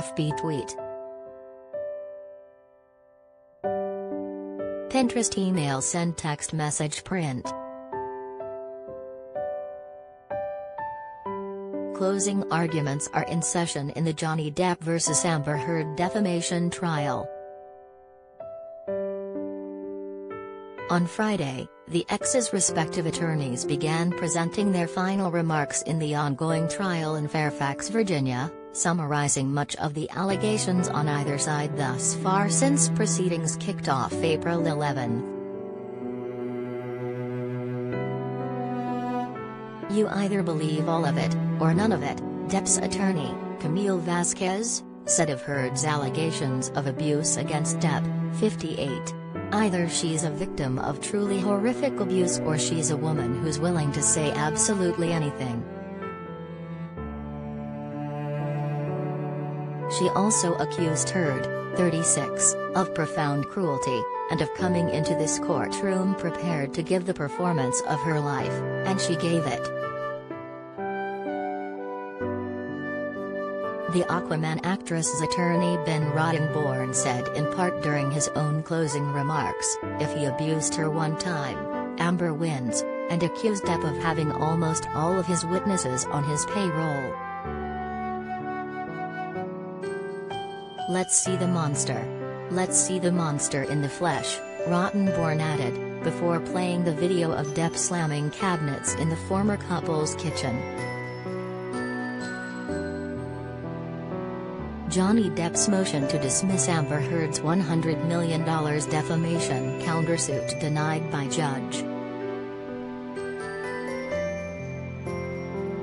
FB tweet. Pinterest email send text message print. Closing arguments are in session in the Johnny Depp vs. Amber Heard defamation trial. On Friday, the exes' respective attorneys began presenting their final remarks in the ongoing trial in Fairfax, Virginia, summarizing much of the allegations on either side thus far since proceedings kicked off April 11. "You either believe all of it, or none of it," Depp's attorney, Camille Vasquez, said of Heard's allegations of abuse against Depp, 58. "Either she's a victim of truly horrific abuse or she's a woman who's willing to say absolutely anything." She also accused Heard, 36, of profound cruelty, and of coming into this courtroom prepared to give the performance of her life, and she gave it. The Aquaman actress's attorney Ben Rottenborn said in part during his own closing remarks, "If he abused her one time, Amber wins," and accused Depp of having almost all of his witnesses on his payroll. "Let's see the monster. Let's see the monster in the flesh," Rottenborn added, before playing the video of Depp slamming cabinets in the former couple's kitchen. Johnny Depp's motion to dismiss Amber Heard's $100 million defamation countersuit denied by judge.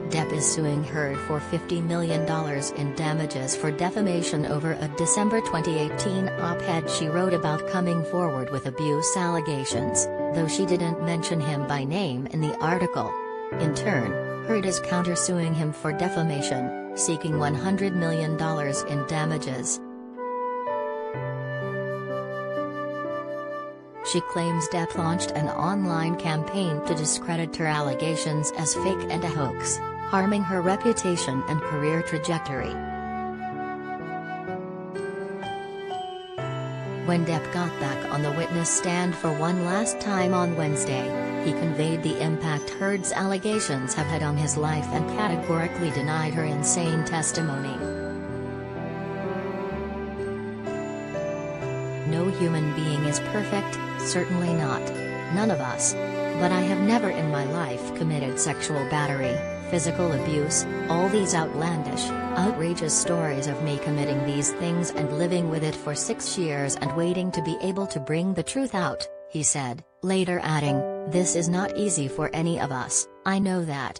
Depp is suing Heard for $50 million in damages for defamation over a December 2018 op-ed she wrote about coming forward with abuse allegations, though she didn't mention him by name in the article. In turn, Heard is countersuing him for defamation, seeking $100 million in damages. She claims Depp launched an online campaign to discredit her allegations as fake and a hoax, harming her reputation and career trajectory. When Depp got back on the witness stand for one last time on Wednesday, he conveyed the impact Heard's allegations have had on his life and categorically denied her insane testimony. "No human being is perfect, certainly not. None of us. But I have never in my life committed sexual battery, physical abuse, all these outlandish, outrageous stories of me committing these things and living with it for 6 years and waiting to be able to bring the truth out," he said, later adding, "This is not easy for any of us, I know that.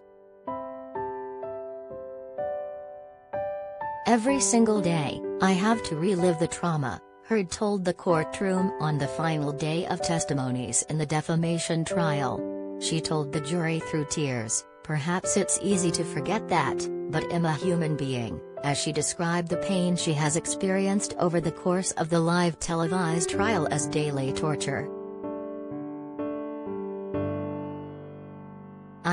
Every single day, I have to relive the trauma," Heard told the courtroom on the final day of testimonies in the defamation trial. She told the jury through tears, "Perhaps it's easy to forget that, but I'm a human being," as she described the pain she has experienced over the course of the live televised trial as daily torture.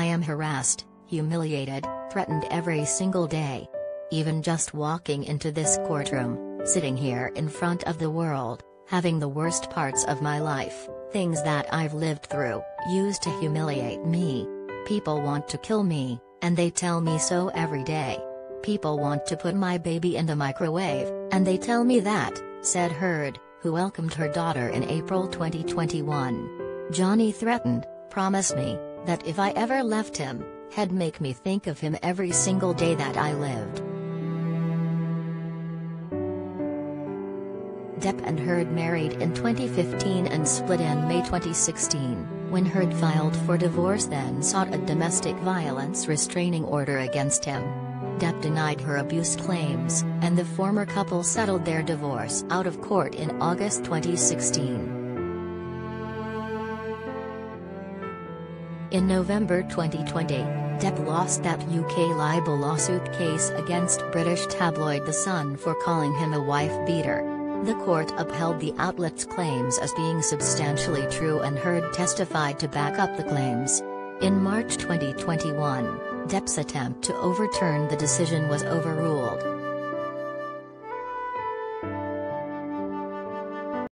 "I am harassed, humiliated, threatened every single day. Even just walking into this courtroom, sitting here in front of the world, having the worst parts of my life, things that I've lived through, used to humiliate me. People want to kill me, and they tell me so every day. People want to put my baby in the microwave, and they tell me that," said Heard, who welcomed her daughter in April 2021. "Johnny threatened, promised me, that if I ever left him, he'd make me think of him every single day that I lived." Depp and Heard married in 2015 and split in May 2016, when Heard filed for divorce then sought a domestic violence restraining order against him. Depp denied her abuse claims, and the former couple settled their divorce out of court in August 2016. In November 2020, Depp lost that UK libel lawsuit case against British tabloid The Sun for calling him a wife-beater. The court upheld the outlet's claims as being substantially true and Heard testified to back up the claims. In March 2021, Depp's attempt to overturn the decision was overruled.